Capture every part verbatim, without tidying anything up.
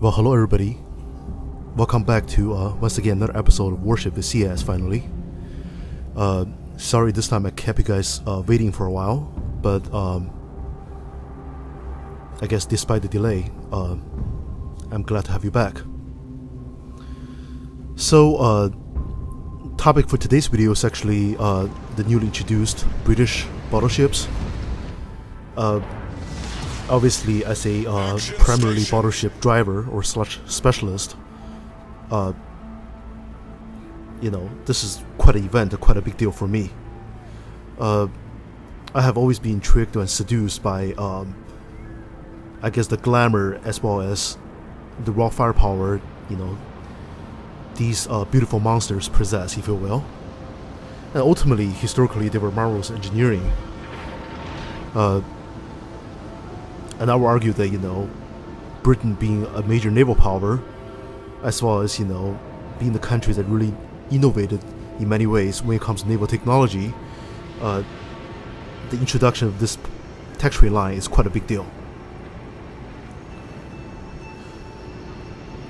Well, hello everybody. Welcome back to uh, once again another episode of Warship with C S. Finally, uh, sorry this time I kept you guys uh, waiting for a while, but um, I guess despite the delay, uh, I'm glad to have you back. So, uh, topic for today's video is actually uh, the newly introduced British battleships. Uh, Obviously, as a uh, primarily battleship driver or slash specialist, uh, you know, this is quite an event, quite a big deal for me. Uh, I have always been intrigued and seduced by, um, I guess, the glamour as well as the raw firepower, you know, these uh, beautiful monsters possess, if you will. And ultimately, historically, they were marvelous engineering. Uh, And I would argue that, you know, Britain being a major naval power, as well as, you know, being the country that really innovated in many ways when it comes to naval technology, uh, the introduction of this tax-free line is quite a big deal.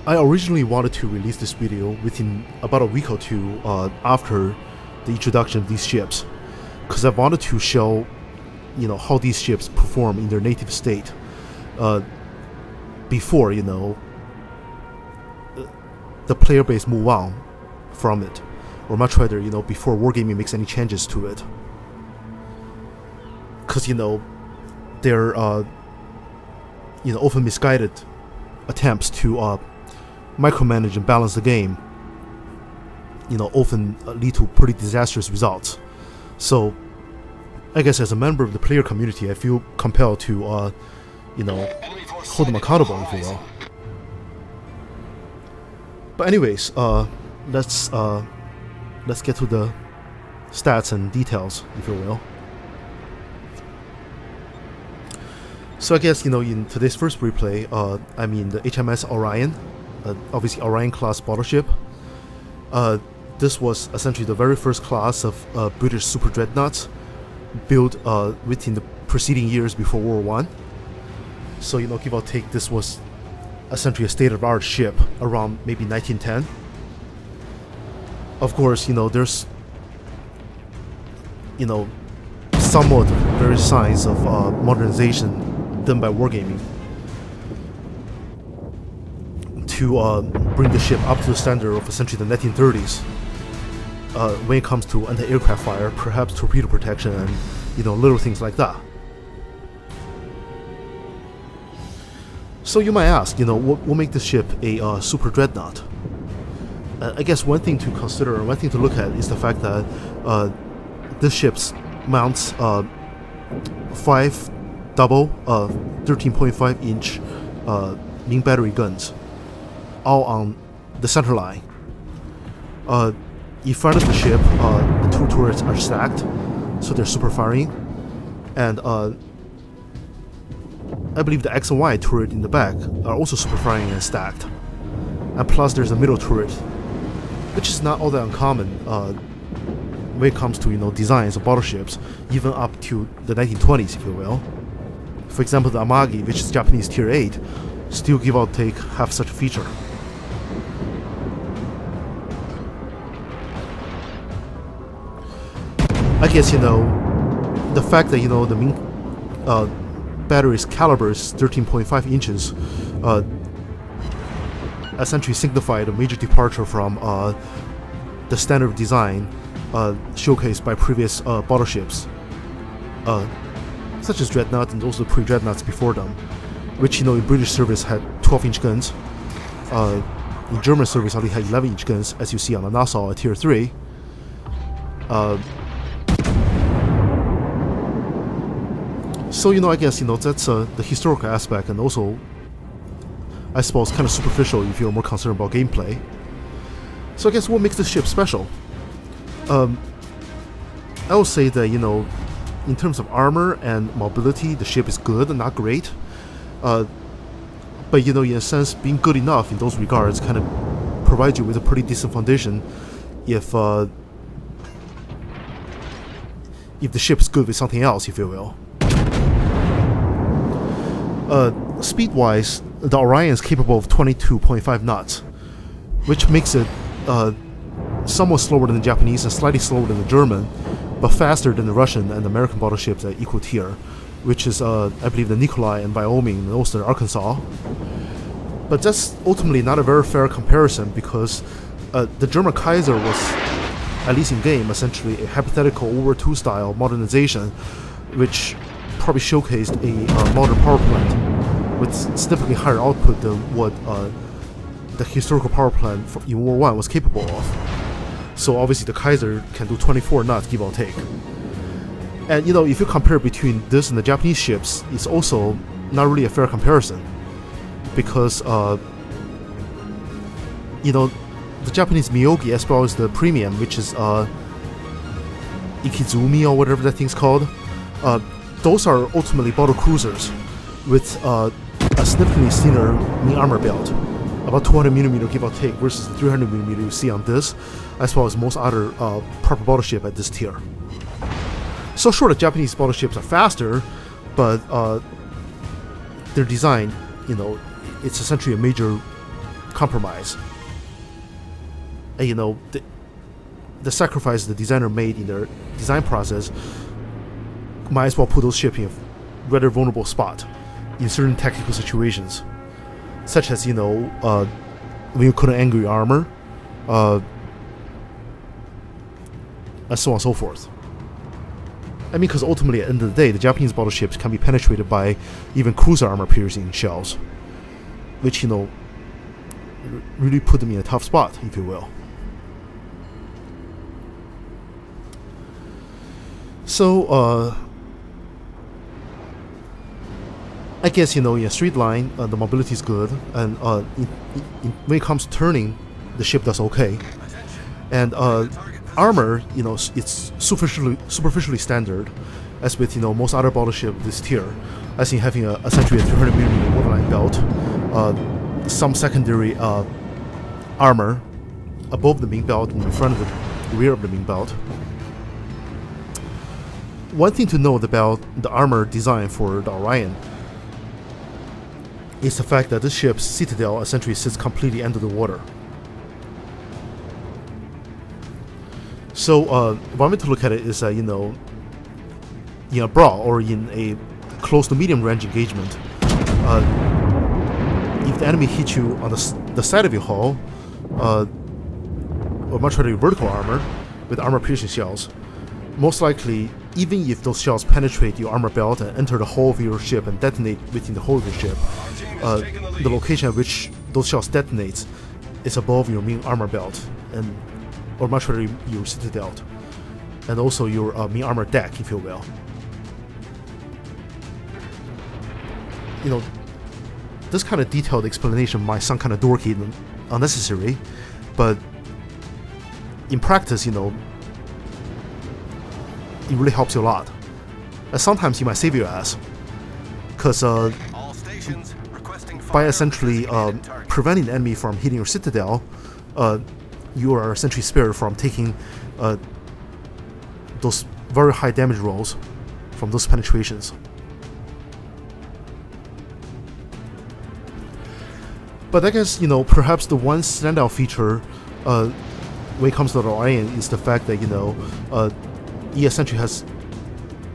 I originally wanted to release this video within about a week or two uh, after the introduction of these ships, because I wanted to show, you know, how these ships perform in their native state. Uh, before, you know, the player base move on from it, or much rather, you know, before Wargaming makes any changes to it, because, you know, their uh, you know, often misguided attempts to uh, micromanage and balance the game, you know, often lead to pretty disastrous results. So, I guess as a member of the player community, I feel compelled to, uh, you know, hold them accountable, if you will. But anyways, uh, let's uh, let's get to the stats and details, if you will. So I guess, you know, in today's first replay, uh, I mean the H M S Orion, uh, obviously Orion class battleship. Uh, this was essentially the very first class of uh, British super dreadnoughts, built uh, within the preceding years before World War One. So, you know, give or take, this was essentially a state-of-the-art ship around maybe nineteen ten. Of course, you know, there's, you know, somewhat various signs of uh, modernization done by Wargaming to uh, bring the ship up to the standard of essentially the nineteen thirties. Uh, when it comes to anti-aircraft fire, perhaps torpedo protection, and, you know, little things like that. So you might ask, you know, what will make this ship a uh, super dreadnought? Uh, I guess one thing to consider, and one thing to look at, is the fact that uh, this ship mounts uh, five double thirteen point five inch uh, uh, main battery guns, all on the center line. Uh, In front of the ship, uh, the two turrets are stacked, so they're super firing, and uh, I believe the X and Y turret in the back are also super firing and stacked, and plus there's a middle turret, which is not all that uncommon uh, when it comes to, you know, designs of battleships, even up to the nineteen twenties, if you will. For example, the Amagi, which is Japanese Tier eight, still give or take have such a feature. I guess, you know, the fact that, you know, the main uh, battery's caliber is thirteen point five inches uh, essentially signified a major departure from uh, the standard design uh, showcased by previous uh, battleships, uh, such as Dreadnought and also pre-Dreadnoughts before them, which, you know, in British service had twelve inch guns, uh, in German service only had eleven inch guns, as you see on the Nassau at Tier three. Uh, So, you know, I guess, you know, that's uh, the historical aspect, and also, I suppose, kind of superficial if you're more concerned about gameplay. So I guess what makes this ship special? Um, I would say that, you know, in terms of armor and mobility, the ship is good and not great. Uh, but, you know, in a sense, being good enough in those regards kind of provides you with a pretty decent foundation if, uh, if the ship's good with something else, if you will. Uh, speed-wise, the Orion is capable of twenty-two point five knots, which makes it uh, somewhat slower than the Japanese and slightly slower than the German, but faster than the Russian and American battleships at equal tier, which is, uh, I believe, the Nikolai and Wyoming and also the Arkansas. But that's ultimately not a very fair comparison, because uh, the German Kaiser was, at least in game, essentially a hypothetical World War Two style modernization, which probably showcased a uh, modern power plant with significantly higher output than what uh, the historical power plant in World War One was capable of. So obviously the Kaiser can do twenty-four knots, give or take. And you know, if you compare between this and the Japanese ships, it's also not really a fair comparison, because uh, you know, the Japanese Miyogi, as well as the Premium, which is uh, Ikizumi or whatever that thing's called, uh, those are ultimately battle cruisers with uh, a significantly thinner main armor belt, about two hundred millimeters give or take, versus the three hundred millimeters you see on this, as well as most other uh, proper battleship at this tier. So sure, the Japanese battleships are faster, but uh, their design, you know, it's essentially a major compromise. And you know, the, the sacrifice the designer made in their design process might as well put those ships in a rather vulnerable spot in certain tactical situations, such as, you know, uh, when you couldn't angle your armor, uh, and so on and so forth. I mean, because ultimately, at the end of the day, the Japanese battleships can be penetrated by even cruiser armor-piercing shells, which, you know, really put them in a tough spot, if you will. So, uh, I guess, you know, in a straight line, uh, the mobility is good, and uh, in, in, when it comes to turning, the ship does okay. And uh, armor, you know, it's superficially, superficially standard, as with, you know, most other battleship this tier, as in having a, essentially a three hundred millimeter waterline belt, uh, some secondary uh, armor above the main belt and in front of the rear of the main belt. One thing to note about the armor design for the Orion is the fact that this ship's citadel essentially sits completely under the water. So uh, one way to look at it is that, uh, you know, in a brawl or in a close to medium range engagement, uh, if the enemy hits you on the, the side of your hull, uh, or much rather your vertical armor with armor piercing shells, most likely, even if those shells penetrate your armor belt and enter the hull of your ship and detonate within the hull of your ship, uh, the location at which those shells detonate is above your main armor belt, and or much rather your citadel, and also your uh, main armor deck, if you will. You know, this kind of detailed explanation might sound kind of dorky and unnecessary, but in practice, you know, it really helps you a lot. And sometimes you might save your ass, because uh, by essentially uh, preventing the enemy from hitting your citadel, uh, you are essentially spared from taking uh, those very high damage rolls from those penetrations. But I guess, you know, perhaps the one standout feature uh, when it comes to the Orion is the fact that, you know, uh, he essentially has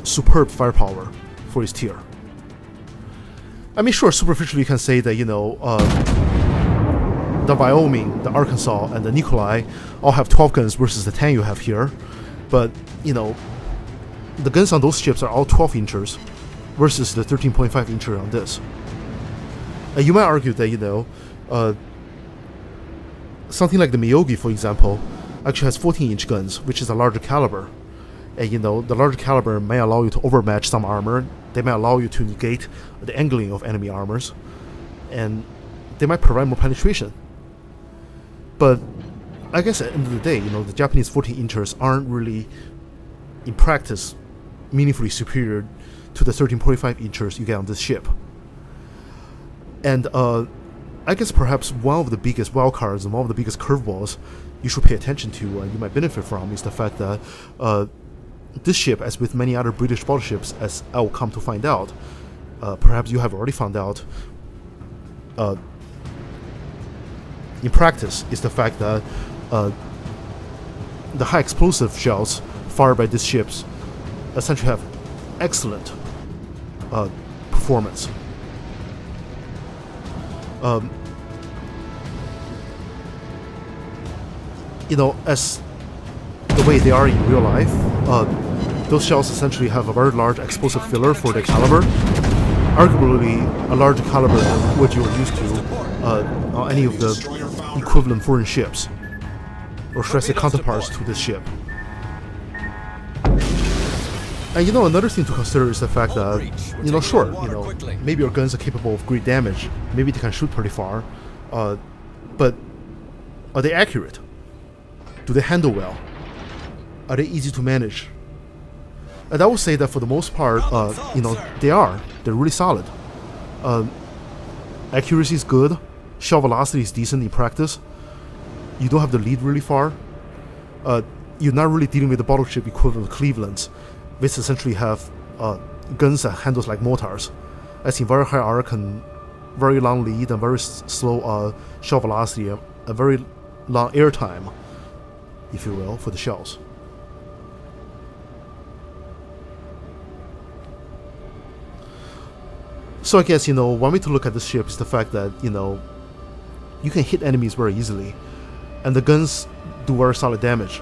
superb firepower for his tier. I mean, sure, superficially you can say that, you know, uh, the Wyoming, the Arkansas, and the Nikolai all have twelve guns versus the ten you have here, but, you know, the guns on those ships are all twelve inchers versus the thirteen point five incher on this. And you might argue that, you know, uh, something like the Miyogi, for example, actually has fourteen inch guns, which is a larger caliber, and, you know, the larger caliber may allow you to overmatch some armor, they may allow you to negate the angling of enemy armors, and they might provide more penetration. But I guess at the end of the day, you know, the Japanese fourteen inchers aren't really, in practice, meaningfully superior to the thirteen point five inchers you get on this ship. And uh, I guess perhaps one of the biggest wildcards and one of the biggest curveballs you should pay attention to and you might benefit from is the fact that uh, this ship, as with many other British battleships, as I will come to find out, uh, perhaps you have already found out, uh, in practice is the fact that uh, the high explosive shells fired by these ships essentially have excellent uh, performance. Um, you know, as the way they are in real life, uh, those shells essentially have a very large explosive filler for their caliber, arguably a larger caliber than what you're used to uh, on any of the equivalent foreign ships, or should I say counterparts to this ship. And you know, another thing to consider is the fact that, you know, sure, you know, maybe your guns are capable of great damage, maybe they can shoot pretty far, uh, but are they accurate? Do they handle well? Are they easy to manage? And I would say that for the most part, uh, you know, they are. They're really solid. Uh, accuracy is good, shell velocity is decent in practice, you don't have to lead really far, uh, you're not really dealing with the battleship equivalent of Cleveland's, which essentially have uh, guns that handles like mortars, as in very high arc and very long lead and very s slow uh, shell velocity, a, a very long air time, if you will, for the shells. So I guess, you know, one way to look at this ship is the fact that, you know, you can hit enemies very easily, and the guns do very solid damage.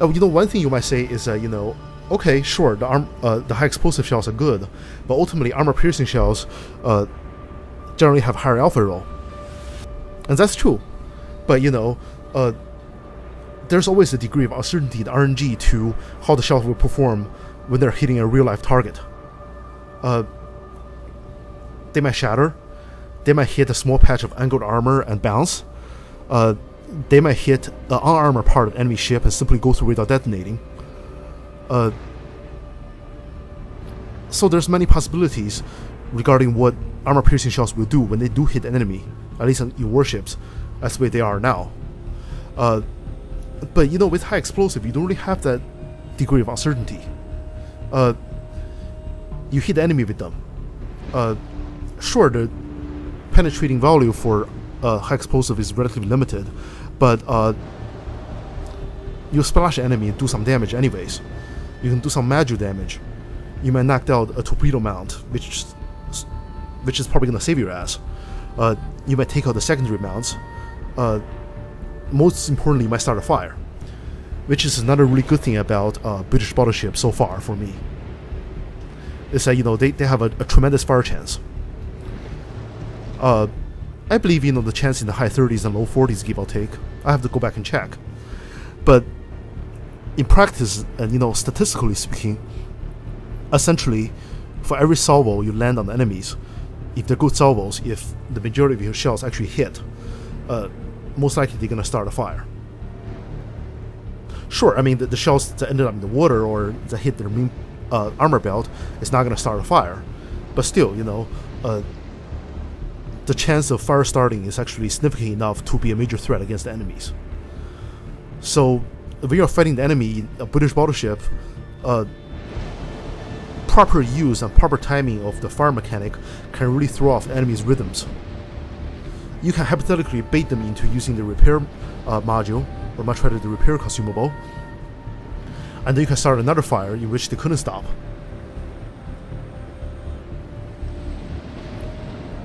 Uh, you know, one thing you might say is that, uh, you know, okay, sure, the arm, uh, the high explosive shells are good, but ultimately armor-piercing shells uh, generally have higher alpha roll, and that's true. But you know, uh, there's always a degree of uncertainty in R N G to how the shells will perform when they're hitting a real-life target. Uh, they might shatter, they might hit a small patch of angled armor and bounce. Uh, They might hit the unarmored part of enemy ship and simply go through without detonating. Uh, so there's many possibilities regarding what armor-piercing shells will do when they do hit an enemy, at least in warships, that's the way they are now. Uh, but you know, with high explosive, you don't really have that degree of uncertainty. Uh, you hit the enemy with them. Uh, sure, the penetrating value for Uh, high explosive is relatively limited, but uh, you splash an enemy and do some damage anyways. You can do some magic damage. You might knock out a torpedo mount, which which is probably gonna save your ass. Uh, you might take out the secondary mounts. Uh, most importantly, you might start a fire, which is another really good thing about uh, British battleships so far for me. It's that, you know, they, they have a, a tremendous fire chance. Uh, I believe, you know, the chance in the high thirties and low forties, give or take. I have to go back and check. But in practice, and you know, statistically speaking, essentially, for every salvo you land on the enemies, if they're good salvos, if the majority of your shells actually hit, uh, most likely they're gonna start a fire. Sure, I mean, the, the shells that ended up in the water or that hit their main, uh, armor belt is not gonna start a fire. But still, you know, uh, the chance of fire starting is actually significant enough to be a major threat against the enemies. So, when you're fighting the enemy in a British battleship, uh, proper use and proper timing of the fire mechanic can really throw off the enemy's rhythms. You can hypothetically bait them into using the repair uh, module, or much rather the repair consumable, and then you can start another fire in which they couldn't stop.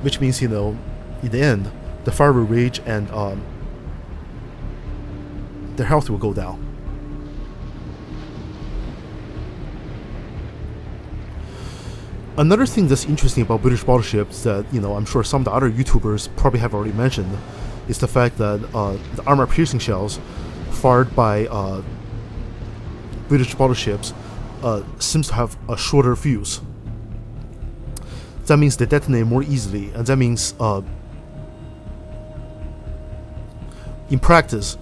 Which means, you know, in the end, the fire will rage and um, their health will go down. Another thing that's interesting about British battleships that, you know, I'm sure some of the other YouTubers probably have already mentioned is the fact that uh, the armor-piercing shells fired by uh, British battleships uh, seems to have a shorter fuse. That means they detonate more easily, and that means, uh, in practice,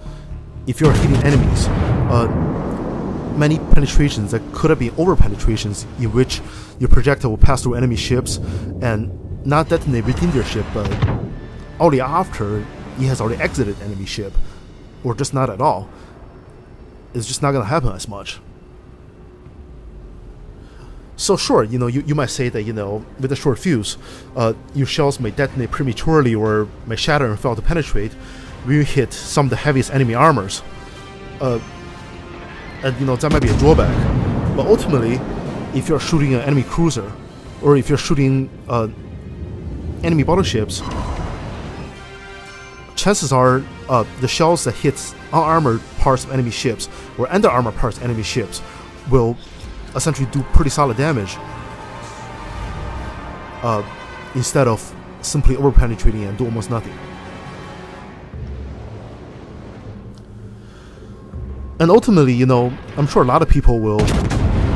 if you're hitting enemies, uh, many penetrations that could have been over-penetrations in which your projectile will pass through enemy ships and not detonate within their ship, but only after it has already exited enemy ship, or just not at all, it's just not going to happen as much. So sure, you know, you, you might say that, you know, with a short fuse, uh, your shells may detonate prematurely or may shatter and fail to penetrate when you hit some of the heaviest enemy armors. Uh, and, you know, that might be a drawback. But ultimately, if you're shooting an enemy cruiser, or if you're shooting uh, enemy battleships, chances are uh, the shells that hit unarmored parts of enemy ships, or under-armored parts of enemy ships, will essentially do pretty solid damage, uh, instead of simply over-penetrating and do almost nothing. And ultimately, you know, I'm sure a lot of people will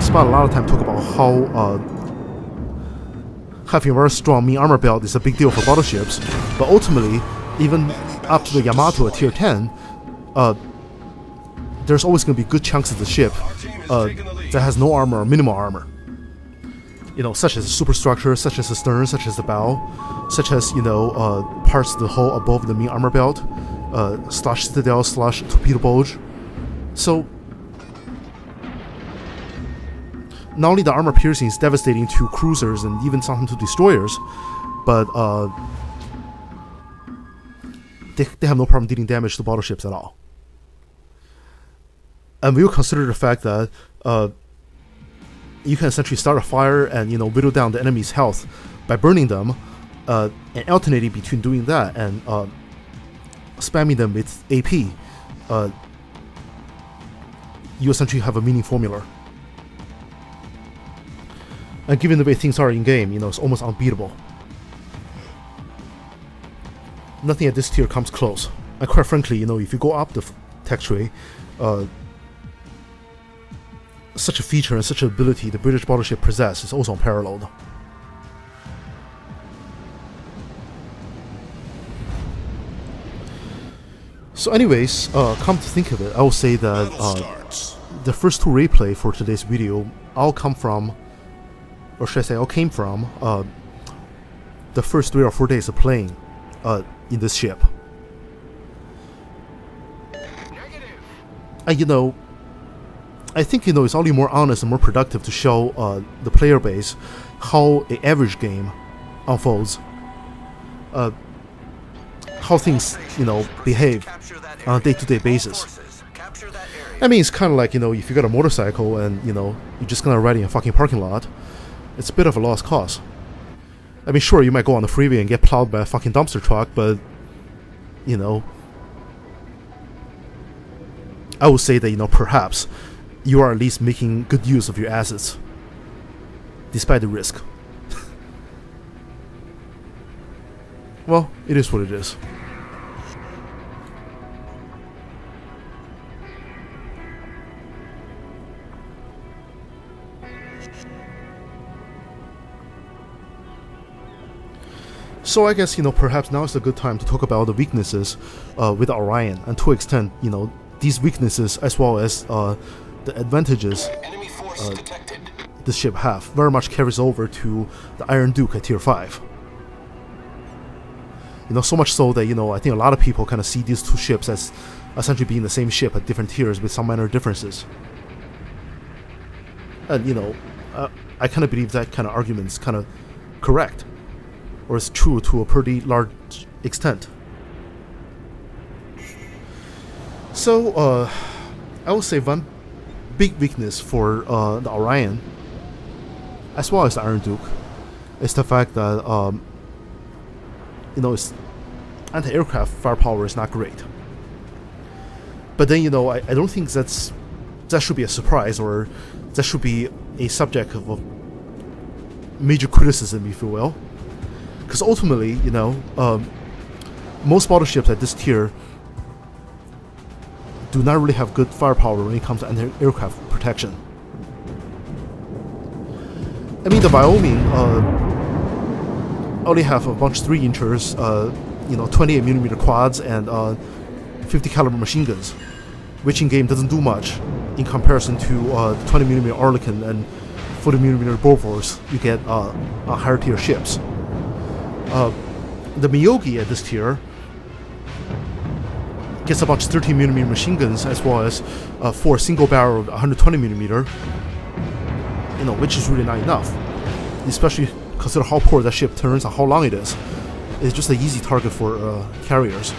spend a lot of time talking about how uh, having a very strong main armor belt is a big deal for battleships, but ultimately, even up to the Yamato at tier ten, uh, there's always going to be good chunks of the ship uh, that has no armor or minimal armor. You know, such as the superstructure, such as the stern, such as the bow, such as, you know, uh, parts of the hull above the main armor belt, uh, slash citadel, slash torpedo bulge. So, not only the armor piercing is devastating to cruisers and even sometimes to destroyers, but uh, they, they have no problem dealing damage to battleships at all. And we'll consider the fact that uh, you can essentially start a fire and, you know, whittle down the enemy's health by burning them, uh, and alternating between doing that and uh, spamming them with A P. Uh, you essentially have a winning formula. And given the way things are in game, you know, it's almost unbeatable. Nothing at this tier comes close. And quite frankly, you know, if you go up the tech tree, uh, such a feature and such an ability the British battleship possess is also unparalleled. So anyways, uh, come to think of it, I will say that uh, the first two replay for today's video all come from, or should I say all came from, uh, the first three or four days of playing uh, in this ship. Negative. And you know, I think, you know, it's only more honest and more productive to show uh, the player base how an average game unfolds, uh, how things, you know, behave on a day-to-day basis. I mean, it's kind of like, you know, if you got a motorcycle and, you know, you're just gonna ride in a fucking parking lot, it's a bit of a lost cause. I mean, sure, you might go on the freeway and get plowed by a fucking dumpster truck, but, you know, I would say that, you know, perhaps you are at least making good use of your assets, despite the risk. Well, it is what it is. So I guess, you know, perhaps now is a good time to talk about the weaknesses uh, with Orion, and to extent, you know, these weaknesses as well as uh, the advantages uh, this ship have very much carries over to the Iron Duke at tier five. You know, so much so that, you know, I think a lot of people kind of see these two ships as essentially being the same ship at different tiers with some minor differences. And, you know, uh, I kind of believe that kind of argument is kind of correct, or is true to a pretty large extent. So, uh, I would say one big weakness for uh, the Orion, as well as the Iron Duke, is the fact that um, you know, its anti-aircraft firepower is not great. But then, you know, I, I don't think that's that should be a surprise, or that should be a subject of a major criticism, if you will, because ultimately, you know, um, most battleships at this tier do not really have good firepower when it comes to anti-aircraft protection. I mean, the Wyoming uh, only have a bunch of three inchers, uh, you know, twenty-eight millimeter quads, and uh, fifty caliber machine guns, which in game doesn't do much in comparison to uh, the twenty millimeter Oerlikon and forty millimeter Bofors you get uh, on higher tier ships. Uh, the Miyogi at this tier gets a bunch of thirteen millimeter machine guns, as well as uh, four single barrel one hundred twenty millimeter you know, which is really not enough, especially consider how poor that ship turns and how long it is. It's just an easy target for uh, carriers.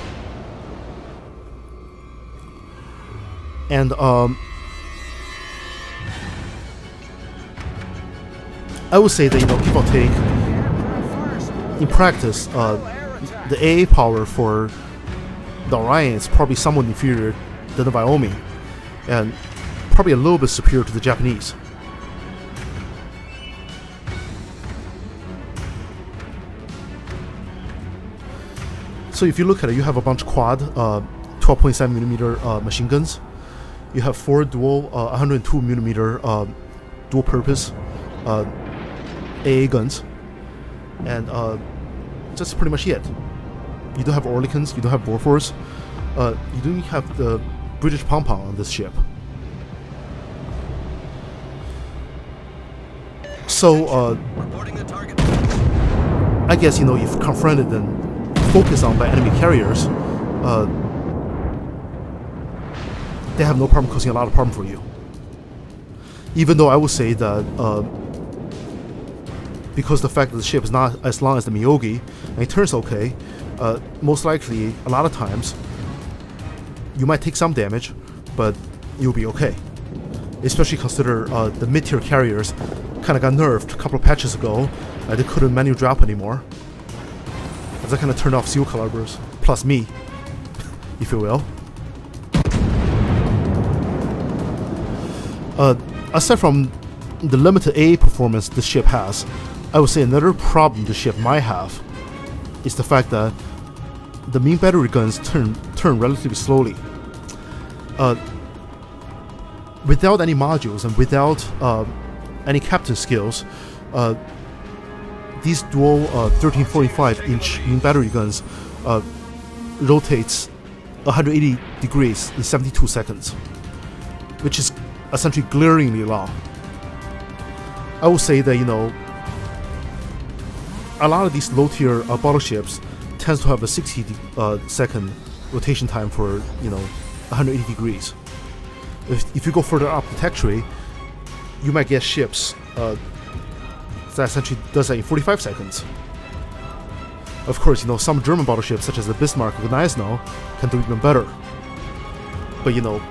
And um, I would say that, you know, give or take, in practice, uh, the A A power for the Orion is probably somewhat inferior than the Wyoming, and probably a little bit superior to the Japanese. So if you look at it, you have a bunch of quad uh, twelve point seven millimeter uh, machine guns. You have four dual uh, one hundred two millimeter uh, dual-purpose uh, A A guns, and uh, that's pretty much it. You don't have Oerlikons, you don't have Bofors, uh, you don't have the British pom-pom on this ship. So, uh, I guess, you know, if confronted and focused on by enemy carriers, uh, they have no problem causing a lot of problem for you. Even though I would say that, uh, because the fact that the ship is not as long as the Miyogi, and it turns okay, uh, most likely, a lot of times, you might take some damage, but you'll be okay. Especially consider uh, the mid-tier carriers kind of got nerfed a couple of patches ago, and they couldn't manual drop anymore. And that kind of turned off seal calibers, plus me, if you will. Uh, aside from the limited A A performance this ship has, I would say another problem the ship might have is the fact that the main battery guns turn turn relatively slowly. Uh, without any modules and without uh, any captain skills, uh, these dual uh, thirteen forty-five inch main battery guns uh, rotates one hundred eighty degrees in seventy-two seconds, which is essentially glaringly long. I would say that, you know, a lot of these low-tier uh, battleships tends to have a sixty second rotation time for, you know, one hundred eighty degrees. If, if you go further up the tech tree, you might get ships uh, that essentially does that in forty-five seconds. Of course, you know, some German battleships such as the Bismarck or the Gneisenau can do even better. But, you know,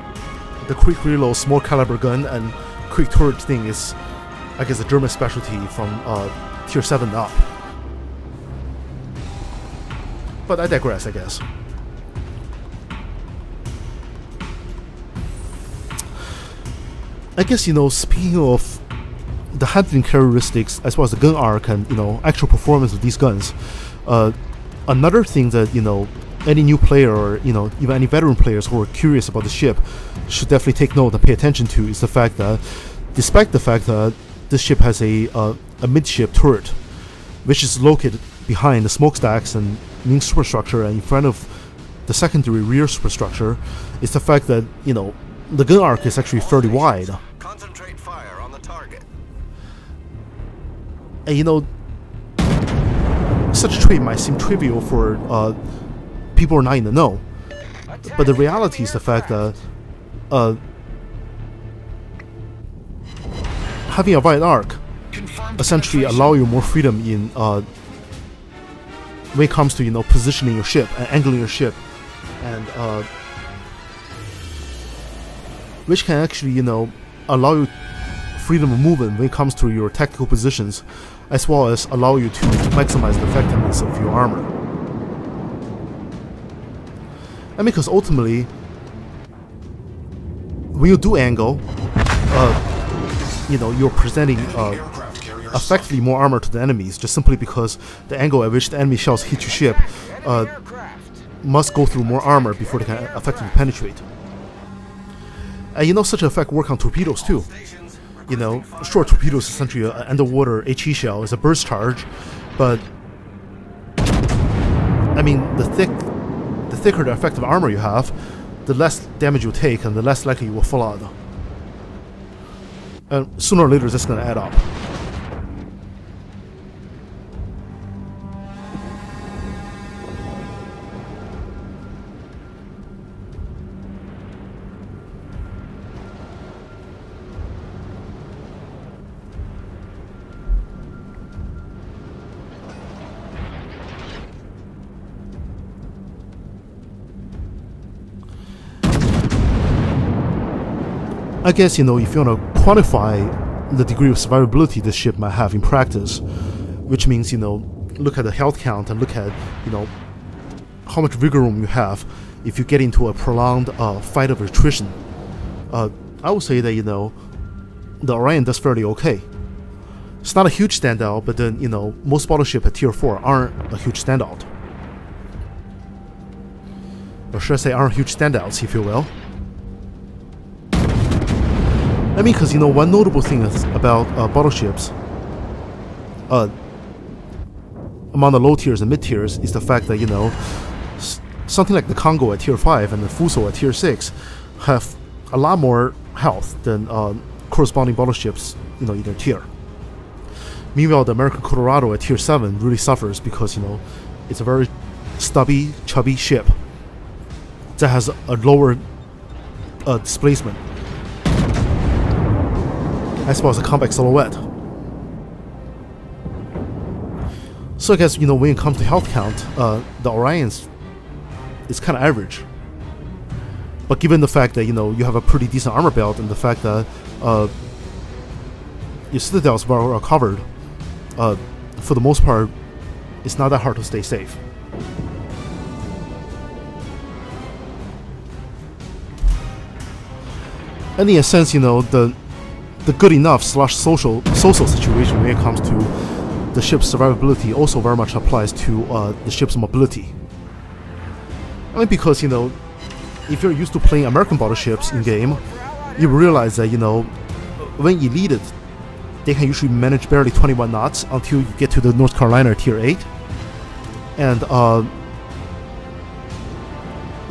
the quick reload, small caliber gun, and quick turret thing is, I guess, a German specialty from uh, tier seven up. But I digress, I guess. I guess, you know, speaking of the handling characteristics, as well as the gun arc and, you know, actual performance of these guns, uh, another thing that, you know, any new player or, you know, even any veteran players who are curious about the ship should definitely take note and pay attention to is the fact that, despite the fact that this ship has a, uh, a midship turret, which is located behind the smokestacks and main superstructure and in front of the secondary rear superstructure, is the fact that, you know, the gun arc is actually fairly wide. Concentrate fire on the target. And, you know, such a trait might seem trivial for uh, people are not in the know, but the reality is the fact that uh, having a wide arc essentially allow you more freedom in uh, when it comes to, you know, positioning your ship and angling your ship, and uh, which can actually, you know, allow you freedom of movement when it comes to your tactical positions, as well as allow you to maximize the effectiveness of your armor. I mean, because ultimately, when you do angle, uh, you know, you're presenting uh, effectively more armor to the enemies, just simply because the angle at which the enemy shells hit your ship uh, must go through more armor before they can effectively penetrate. And, you know, such an effect works on torpedoes too. You know, sure, torpedoes is essentially an underwater HE shell, is a burst charge, but I mean, the thick. The thicker the effective armor you have, the less damage you take and the less likely you will fall out. And sooner or later, that's going to add up. I guess, you know, if you want to quantify the degree of survivability this ship might have in practice, which means, you know, look at the health count and look at, you know, how much vigor room you have if you get into a prolonged uh, fight of attrition. Uh, I would say that, you know, the Orion does fairly okay. It's not a huge standout, but then, you know, most battleships at tier four aren't a huge standout. Or should I say aren't huge standouts, if you will. I mean, because, you know, one notable thing is about uh, battleships uh, among the low tiers and mid tiers is the fact that, you know, s something like the Kongō at tier five and the Fuso at tier six have a lot more health than uh, corresponding battleships, you know, in their tier. Meanwhile, the American Colorado at tier seven really suffers because, you know, it's a very stubby, chubby ship that has a lower uh, displacement, as well as a compact silhouette. So I guess, you know, when it comes to health count, uh, the Orion's is kind of average. But given the fact that, you know, you have a pretty decent armor belt and the fact that uh, your citadels are covered, uh, for the most part, it's not that hard to stay safe. And in a sense, you know, the the good enough slash social social situation when it comes to the ship's survivability also very much applies to uh, the ship's mobility. I mean, because, you know, if you're used to playing American battleships in game, you realize that, you know, when you need it, they can usually manage barely twenty-one knots until you get to the North Carolina tier eight. And uh,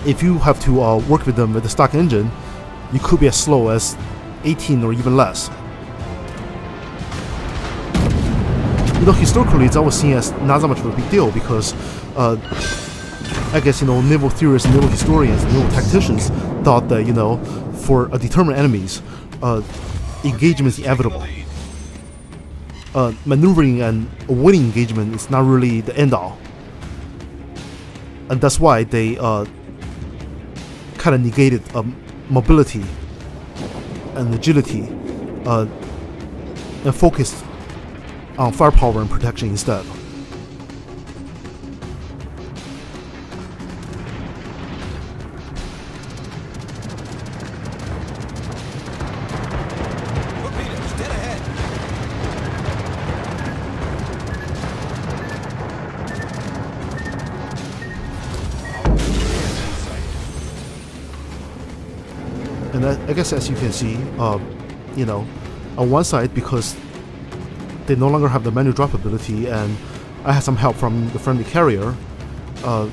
if you have to uh, work with them with the stock engine, you could be as slow as eighteen or even less. You know, historically, it's always seen as not that much of a big deal because, uh, I guess, you know, naval theorists, naval historians, naval tacticians thought that, you know, for uh, determined enemies, uh, engagement is inevitable. Uh, maneuvering and winning engagement is not really the end-all. And that's why they uh, kind of negated um, mobility and agility uh, and focused on firepower and protection instead. I guess, as you can see, uh, you know, on one side, because they no longer have the manual drop ability, and I had some help from the friendly carrier, uh,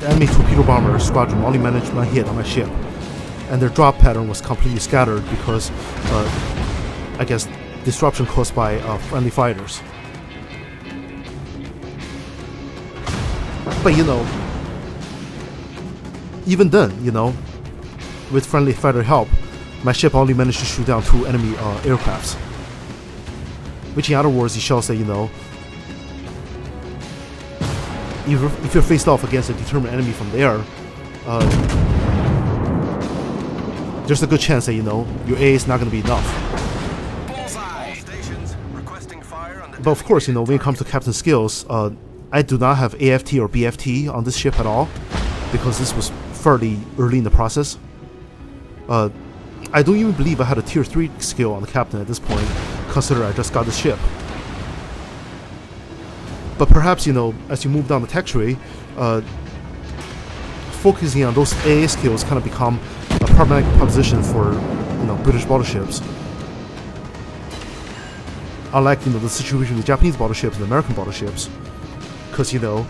the enemy torpedo bomber squadron only managed one hit on my ship, and their drop pattern was completely scattered because, uh, I guess, disruption caused by uh, friendly fighters. But, you know, even then, you know, with friendly fighter help, my ship only managed to shoot down two enemy uh, aircrafts. Which, in other words, it shows that, you know, if, if you're faced off against a determined enemy from the air, uh, there's a good chance that, you know, your A is not going to be enough. But of course, you know, when it comes to captain skills, uh, I do not have A F T or B F T on this ship at all, because this was fairly early in the process. Uh, I don't even believe I had a tier three skill on the captain at this point, considering I just got this ship. But perhaps, you know, as you move down the tech tree, uh, focusing on those A A skills kind of become a problematic proposition for, you know, British battleships. Unlike, you know, the situation with Japanese battleships and American battleships, because, you know,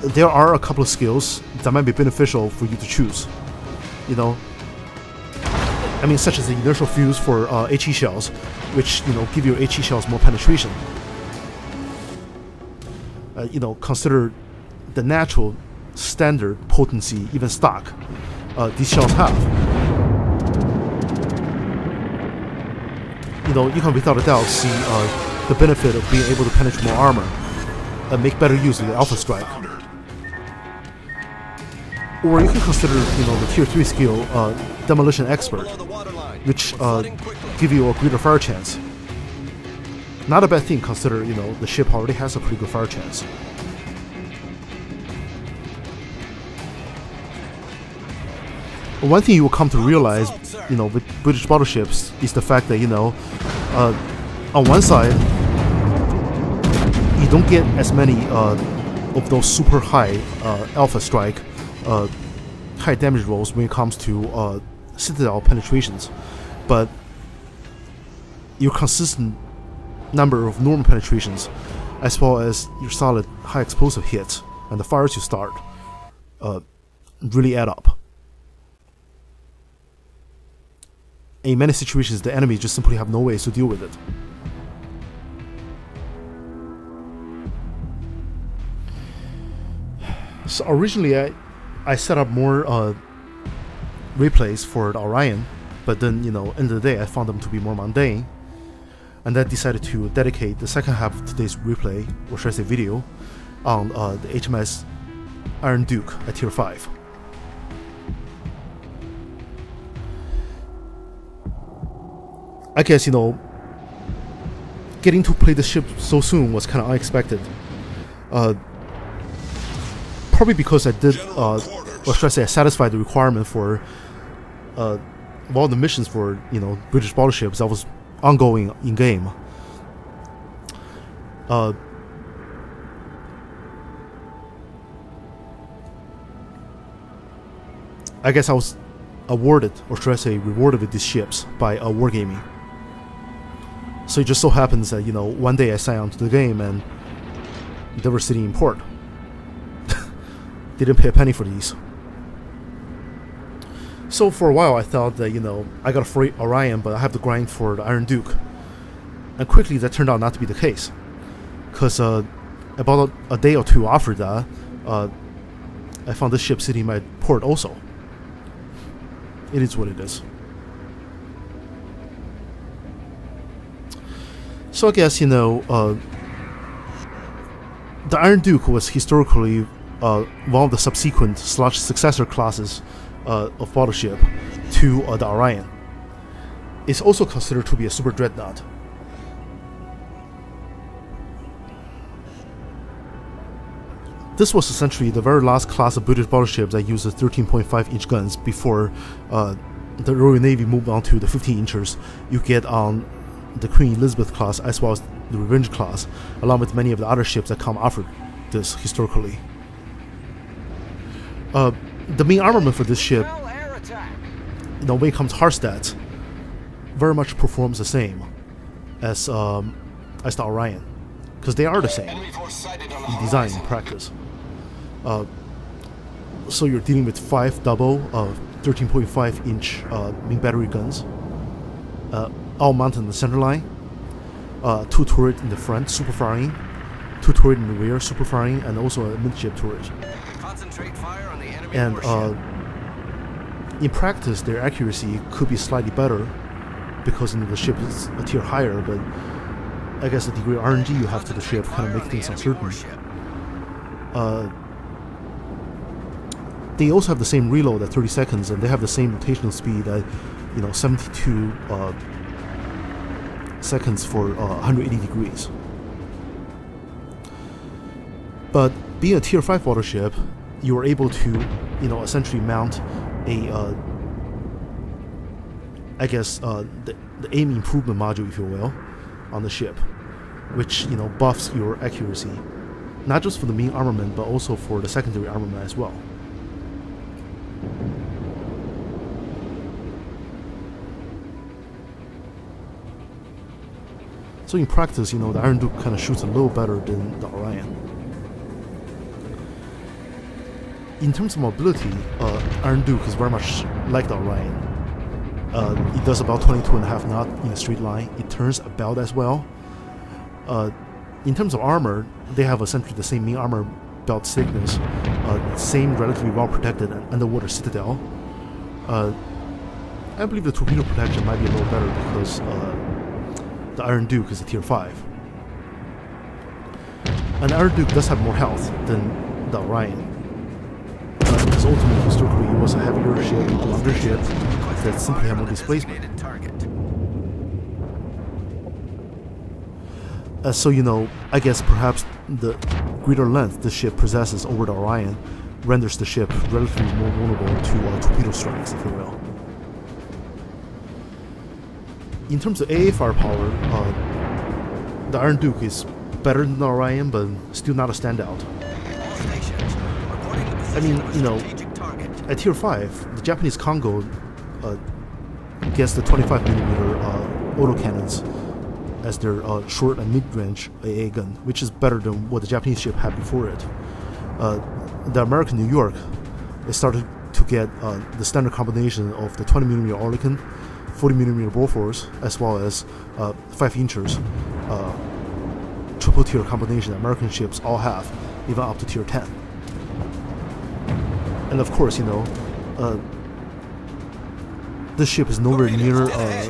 there are a couple of skills that might be beneficial for you to choose, you know. I mean, such as the inertial fuse for uh, HE shells, which, you know, give your HE shells more penetration. Uh, you know, consider the natural, standard potency, even stock, uh, these shells have. You know, you can without a doubt see uh, the benefit of being able to penetrate more armor and make better use of the Alpha Strike. Or you can consider, you know, the tier three skill, uh, Demolition Expert, which uh, give you a greater fire chance. Not a bad thing, consider, you know, the ship already has a pretty good fire chance. One thing you will come to realize, you know, with British battleships is the fact that, you know, uh, on one side, you don't get as many uh, of those super high uh, alpha strike, uh, high damage rolls when it comes to uh, citadel penetrations, but your consistent number of normal penetrations, as well as your solid high explosive hits and the fires you start, uh, really add up. In many situations, the enemy just simply have no ways to deal with it. So originally, I I set up more uh, replays for the Orion, but then, you know, end of the day, I found them to be more mundane, and I decided to dedicate the second half of today's replay, or should I say video, on uh, the H M S Iron Duke at Tier five. I guess, you know, getting to play the ship so soon was kind of unexpected. Uh, probably because I did, uh, or should I say, I satisfied the requirement for uh, all the missions for, you know, British battleships that was ongoing in game. Uh, I guess I was awarded, or should I say, rewarded with these ships by uh, Wargaming. So it just so happens that, you know, one day I signed on to the game and they were sitting in port. Didn't pay a penny for these. So for a while I thought that, you know, I got a free Orion, but I have to grind for the Iron Duke. And quickly that turned out not to be the case. Because uh, about a, a day or two after that, uh, I found this ship sitting in my port also. It is what it is. So I guess, you know, uh, the Iron Duke was historically uh, one of the subsequent slash successor classes uh, of battleship to uh, the Orion. It's also considered to be a super dreadnought. This was essentially the very last class of British battleships that used the thirteen point five inch guns before uh, the Royal Navy moved on to the fifteen inchers you get on the Queen Elizabeth class, as well as the Revenge class, along with many of the other ships that come after this historically. Uh, the main armament for this ship, you know, when it comes to hard stats, very much performs the same as, um, as the Orion, because they are the same in design and practice. Uh, so you're dealing with five double thirteen point five inch uh, main battery guns, uh, all mounted in the center line, uh, two turret in the front super firing, two turret in the rear super firing, and also a midship turret. Fire on the enemy and uh, in practice, their accuracy could be slightly better because, you know, the ship is a tier higher, but I guess the degree of R N G you have to the ship kind of make things uncertain. Uh, they also have the same reload at thirty seconds, and they have the same rotational speed at, you know, seventy-two uh, seconds for uh, one hundred eighty degrees. But being a tier five battleship, you are able to, you know, essentially mount a, uh, I guess, uh, the, the aim improvement module, if you will, on the ship, which, you know, buffs your accuracy, not just for the main armament, but also for the secondary armament as well. So in practice, you know, the Iron Duke kind of shoots a little better than the Orion. In terms of mobility, uh, Iron Duke is very much like the Orion. Uh, it does about twenty-two and a half knots in a straight line. It turns about as well. Uh, in terms of armor, they have essentially the same main armor belt thickness, uh, same relatively well protected underwater citadel. Uh, I believe the torpedo protection might be a little better because uh, the Iron Duke is a tier five. And Iron Duke does have more health than the Orion. This ultimately historically was a heavier ship, older ship that simply had more displacement. Uh, so, you know, I guess perhaps the greater length the ship possesses over the Orion renders the ship relatively more vulnerable to uh, torpedo strikes, if you will. In terms of A A firepower, uh, the Iron Duke is better than the Orion, but still not a standout. I mean, you know, at tier five, the Japanese Kongō uh, gets the twenty-five millimeter uh, autocannons as their uh, short and mid-range A A gun, which is better than what the Japanese ship had before it. Uh, the American New York is started to get uh, the standard combination of the twenty millimeter Oerlikon, forty millimeter Bofors, as well as uh, five inchers, uh, triple tier combination that American ships all have, even up to tier ten. And of course, you know, uh, this ship is nowhere near uh,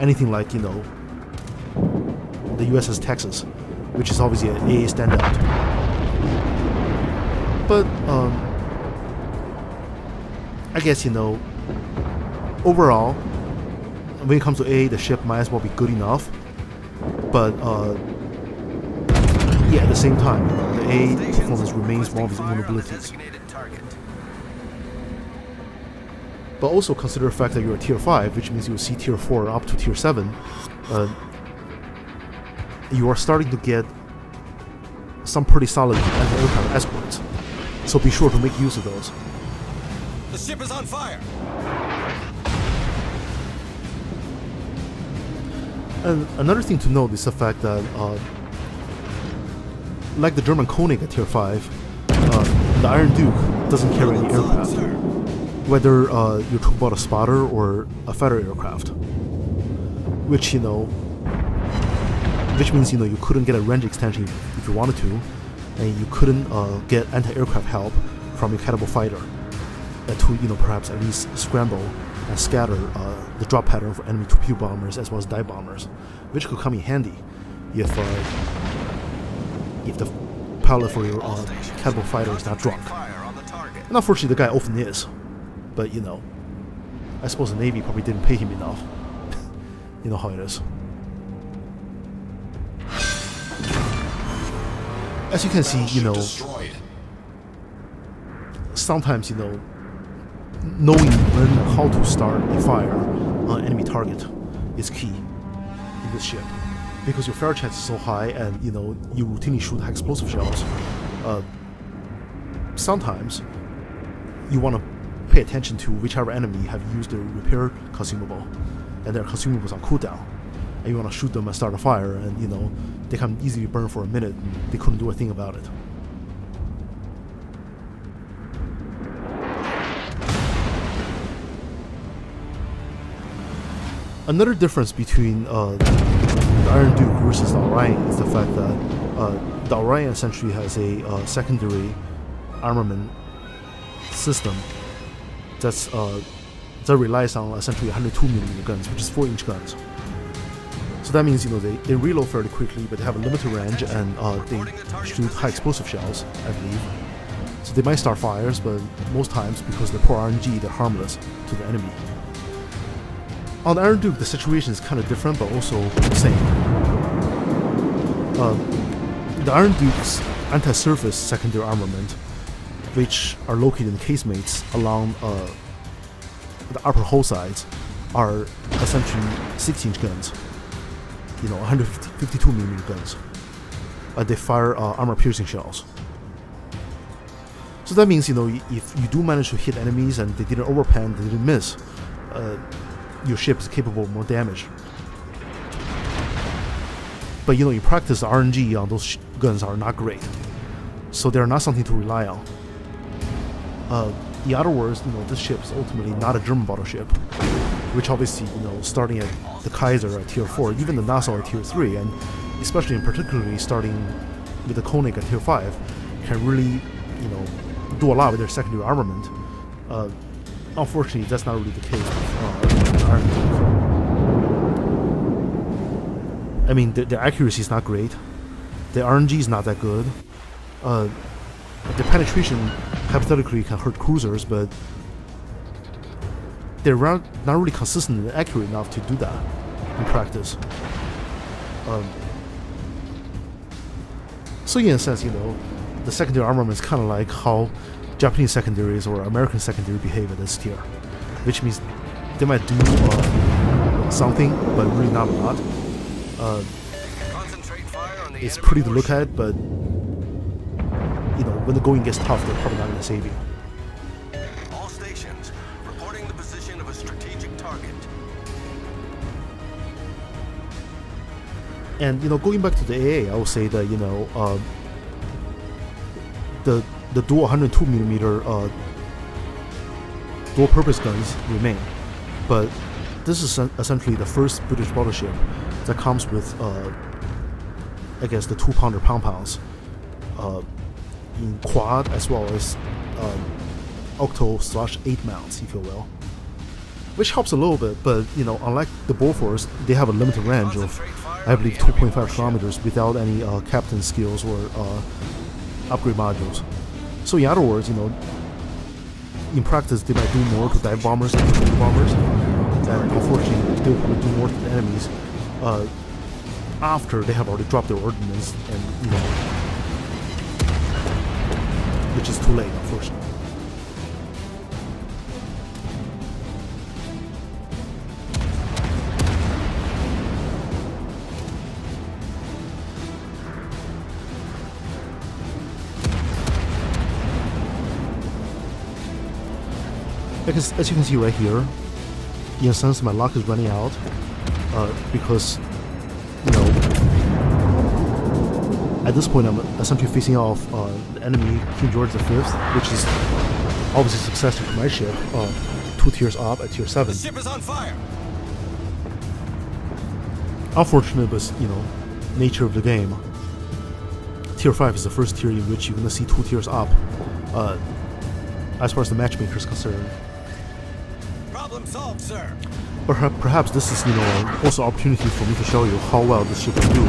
anything like, you know, the U S S Texas, which is obviously an A A standout. But, um, I guess, you know, overall, when it comes to A A, the ship might as well be good enough. But, uh, yeah, at the same time, you know, the A A performance remains one of its vulnerabilities. But also consider the fact that you're a tier five, which means you'll see tier four up to tier seven. Uh, you are starting to get some pretty solid aircraft escorts, so be sure to make use of those. The ship is on fire! And another thing to note is the fact that, uh, like the German Koenig at tier five, uh, the Iron Duke doesn't carry any aircraft, whether uh, you're talking about a spotter or a fighter aircraft, which, you know, which means, you know, you couldn't get a range extension if you wanted to, and you couldn't uh, get anti-aircraft help from your catapult fighter uh, to, you know, perhaps at least scramble and scatter uh, the drop pattern for enemy torpedo bombers as well as dive bombers, which could come in handy if uh, if the pilot for your uh, catapult fighter is not drunk. And unfortunately, the guy often is. But, you know, I suppose the Navy probably didn't pay him enough. You know how it is. As you can see, you know, sometimes, you know, knowing when and how to start a fire on an enemy target is key in this ship, because your fire chance is so high and, you know, you routinely shoot high explosive shells. Uh, sometimes you want to pay attention to whichever enemy have used their repair consumable, and their consumables on cooldown, and you want to shoot them and start a fire, and, you know, they can easily burn for a minute, and they couldn't do a thing about it. Another difference between uh, the Iron Duke versus the Orion is the fact that uh, the Orion essentially has a uh, secondary armament system That's, uh, that relies on essentially one hundred two millimeter guns, which is four inch guns. So that means, you know, they, they reload fairly quickly, but they have a limited range, and uh, they shoot high explosive shells, I believe. So they might start fires, but most times, because they're poor R N G, they're harmless to the enemy. On the Iron Duke, the situation is kind of different, but also the same. Uh, the Iron Duke's anti-surface secondary armament, which are located in casemates along uh, the upper hull sides, are essentially six inch guns, you know, one hundred fifty-two millimeter guns. Uh, they fire uh, armor-piercing shells. So that means, you know, if you do manage to hit enemies and they didn't overpan, they didn't miss, uh, your ship is capable of more damage. But, you know, in practice, the R N G on those sh guns are not great, so they're not something to rely on. Uh, in other words, you know, this ship is ultimately not a German battleship, which obviously, you know, starting at the Kaiser at tier four, even the Nassau at tier three, and especially in particularly starting with the Koenig at tier five, can really, you know, do a lot with their secondary armament. Uh, unfortunately, that's not really the case with uh, Iron Duke. I mean, the, the accuracy is not great, the R N G is not that good, uh, Like the penetration hypothetically can hurt cruisers, but they're not really consistent and accurate enough to do that in practice. Um, so yeah, in a sense, you know, the secondary armament is kind of like how Japanese secondaries or American secondary behave at this tier, which means they might do uh, something, but really not a lot. Uh, it's pretty to look at, but you know, when the going gets tough, they're probably not going to save you. All stations reporting the position of a strategic target. And you know, going back to the A A, I would say that you know, uh, the the dual one hundred two millimeter uh, dual-purpose guns remain, but this is essentially the first British battleship that comes with, uh, I guess, the two-pounder pom-poms uh, in quad as well as uh, octo slash eight mounts, if you will, which helps a little bit. But you know, unlike the Bofors, they have a limited range of, I believe, two point five kilometers without any uh, captain skills or uh, upgrade modules. So in other words, you know, in practice, they might do more to dive bombers and to bombers, and unfortunately, they will do more to the enemies uh, after they have already dropped their ordnance, and you know, which is too late, unfortunately. As, as you can see right here, in a sense my luck is running out uh, because, you know, at this point I'm essentially facing off uh, the enemy King George the fifth, which is obviously successor to my ship, uh, two tiers up at tier seven. The ship is on fire. Unfortunate, but you know, nature of the game. Tier five is the first tier in which you're going to see two tiers up uh, as far as the matchmaker is concerned. Solved, sir. But perhaps this is, you know, also an opportunity for me to show you how well this ship can do,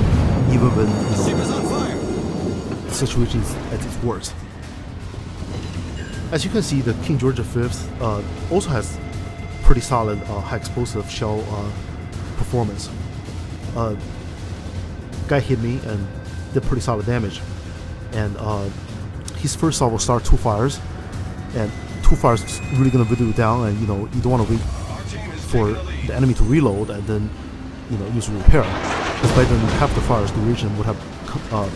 even when, you know, the situation is at its worst. As you can see, the King George the fifth uh, also has pretty solid uh, high explosive shell uh, performance. Uh, guy hit me and did pretty solid damage, and uh, his first salvo started two fires, and too far is really gonna video you down, and you know, you don't want to wait for the enemy to reload and then, you know, use repair, because by then half the fires the region would have uh,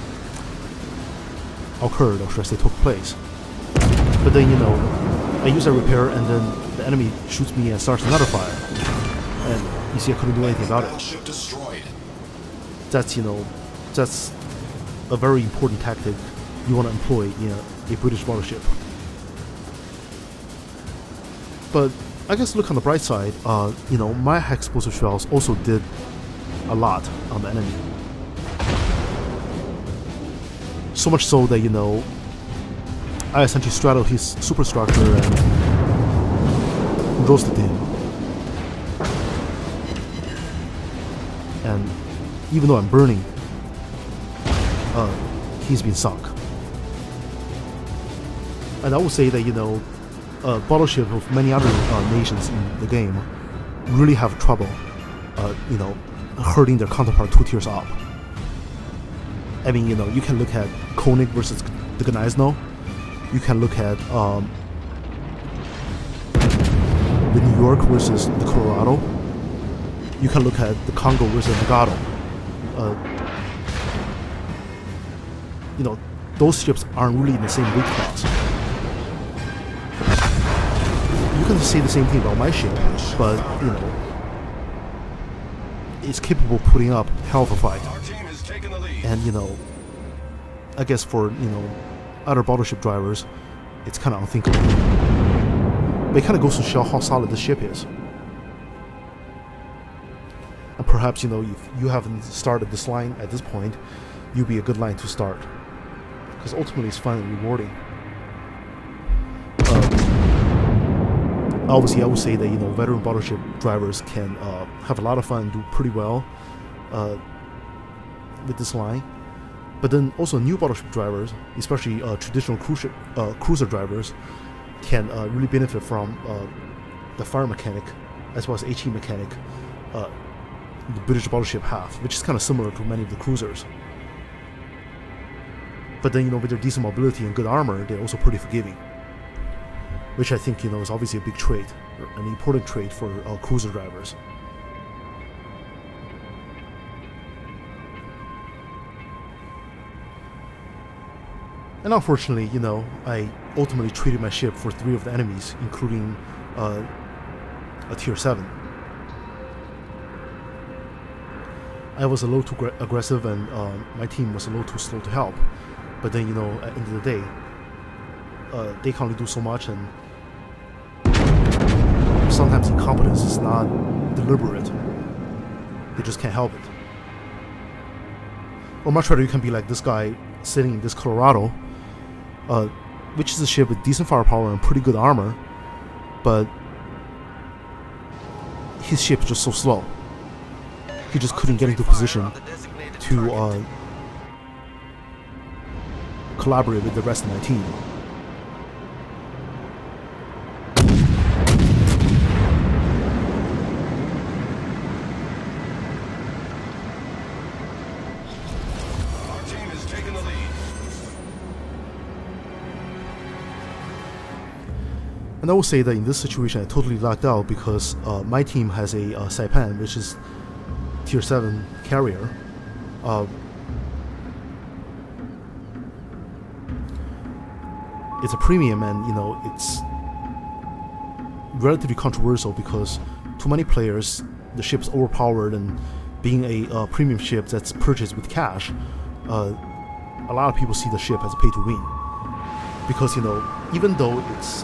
occurred, or should I say took place. But then, you know, I use that repair and then the enemy shoots me and starts another fire, and you see I couldn't do anything about it. That's, you know, that's a very important tactic you want to employ in a, a British battleship. But I guess look on the bright side, uh, you know, my high explosive shells also did a lot on the enemy. So much so that, you know, I essentially straddled his superstructure and roasted him. And even though I'm burning, uh, he's been sunk. And I would say that, you know, Uh, battleship of many other uh, nations in the game really have trouble, uh, you know, hurting their counterpart two tiers up. I mean, you know, you can look at Koenig versus the Gneisenau. You can look at um, the New York versus the Colorado. You can look at the Kongō versus Nagato. Uh, you know, those ships aren't really in the same weight class. You can say the same thing about my ship, but you know, it's capable of putting up hell of a fight. And you know, I guess for, you know, other battleship drivers, it's kind of unthinkable. But it kind of goes to show how solid the ship is. And perhaps, you know, if you haven't started this line at this point, you'd be a good line to start, because ultimately it's fun and rewarding. Obviously, I would say that, you know, veteran battleship drivers can uh, have a lot of fun and do pretty well uh, with this line. But then also new battleship drivers, especially uh, traditional cruiser, uh, cruiser drivers, can uh, really benefit from uh, the fire mechanic as well as HE mechanic uh, the British battleship have, which is kind of similar to many of the cruisers. But then, you know, with their decent mobility and good armor, they're also pretty forgiving, which I think, you know, is obviously a big trait, an important trait for uh, cruiser drivers. And unfortunately, you know, I ultimately traded my ship for three of the enemies, including uh, a tier seven. I was a little too aggressive, and uh, my team was a little too slow to help. But then, you know, at the end of the day, uh, they can only do so much, and sometimes incompetence is not deliberate. They just can't help it. Or much rather, you can be like this guy sitting in this Colorado, Uh, which is a ship with decent firepower and pretty good armor, but his ship is just so slow. He just couldn't get into position to uh, collaborate with the rest of my team. And I will say that in this situation I totally lucked out, because uh, my team has a uh, Saipan, which is tier seven carrier. Uh, it's a premium, and you know, it's relatively controversial because to many players the ship's overpowered, and being a uh, premium ship that's purchased with cash, uh, a lot of people see the ship as a pay to win. Because, you know, even though it's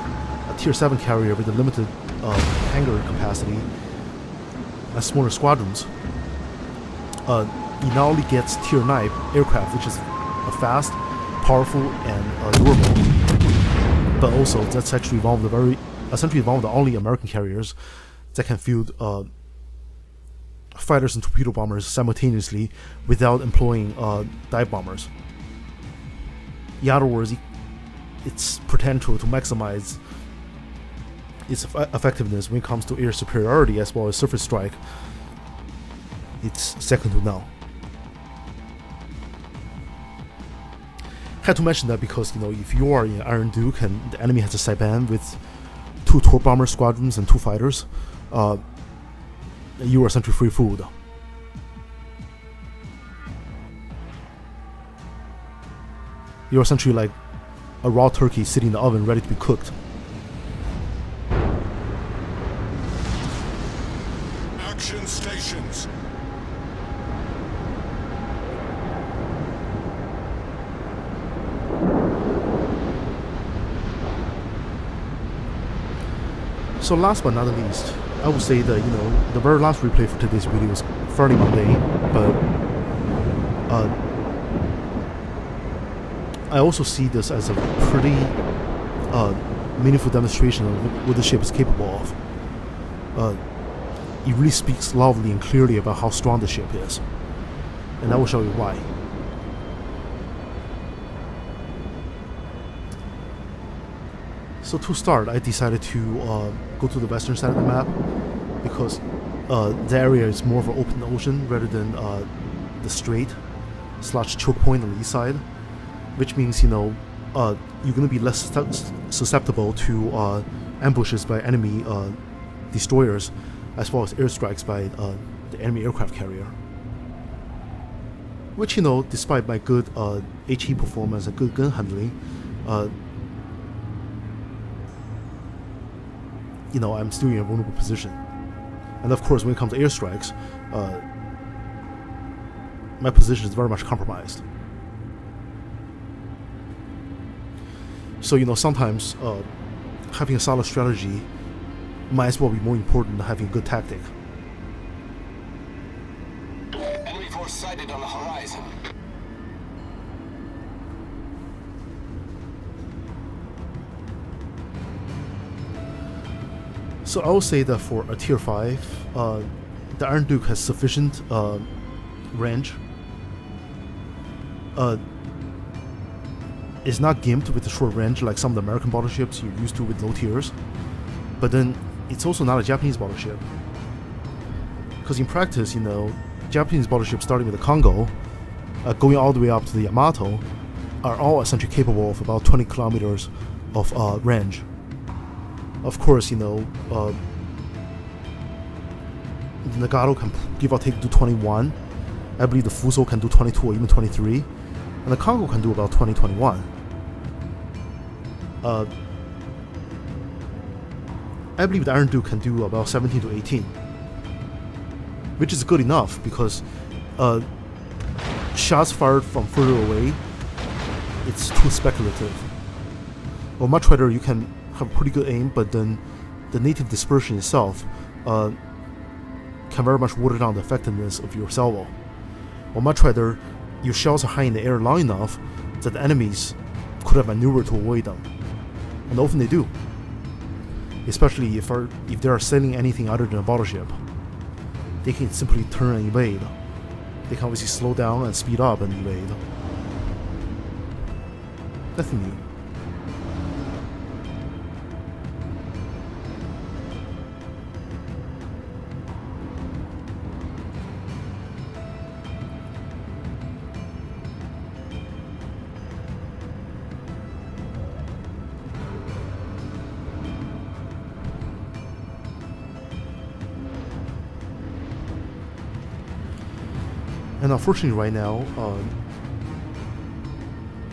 a tier seven carrier with a limited uh, hangar capacity and smaller squadrons, uh, it not only gets tier nine aircraft, which is uh, fast, powerful, and uh, durable, but also that's actually one of the very, essentially one of the only American carriers that can field uh, fighters and torpedo bombers simultaneously without employing uh, dive bombers. In other words, its potential to maximize its effectiveness when it comes to air superiority as well as surface strike, it's second to none. Had to mention that because, you know, if you are in Iron Duke and the enemy has a Saipan with two torp bomber squadrons and two fighters, uh, you are essentially free food. You are essentially like a raw turkey sitting in the oven ready to be cooked. Action stations. So last but not least, I would say that, you know, the very last replay for today's video was fairly mundane, but uh, I also see this as a pretty uh, meaningful demonstration of what the ship is capable of. Uh, it really speaks loudly and clearly about how strong the ship is, and I will show you why. So to start, I decided to uh, go to the western side of the map, because uh, the area is more of an open ocean rather than uh, the strait slash choke point on the east side. Which means, you know, uh, you're going to be less susceptible to uh, ambushes by enemy uh, destroyers, as well as airstrikes by uh, the enemy aircraft carrier. Which, you know, despite my good uh, HE performance and good gun handling, uh, you know, I'm still in a vulnerable position. And of course, when it comes to airstrikes, uh, my position is very much compromised. So, you know, sometimes uh, having a solid strategy might as well be more important than having a good tactic. Enemy force sighted on the horizon. So I will say that for a tier five, uh, the Iron Duke has sufficient uh, range. Uh, is not gimped with the short range like some of the American battleships you're used to with low tiers, but then it's also not a Japanese battleship. Because in practice, you know, Japanese battleships starting with the Kongō, uh, going all the way up to the Yamato, are all essentially capable of about twenty kilometers of uh, range. Of course, you know, uh, the Nagato can give or take do twenty-one, I believe the Fuso can do twenty-two or even twenty-three, and the Kongō can do about twenty, twenty-one. Uh, I believe the Iron Duke can do about seventeen to eighteen, which is good enough because uh, shots fired from further away, it's too speculative. Or much better, you can have pretty good aim, but then the native dispersion itself uh, can very much water down the effectiveness of your salvo. Or much better, your shells are high in the air long enough that the enemies could have maneuvered to avoid them, and often they do, especially if, are, if they are sailing anything other than a battleship. They can simply turn and evade. They can obviously slow down and speed up and evade. Nothing new. And unfortunately right now, uh,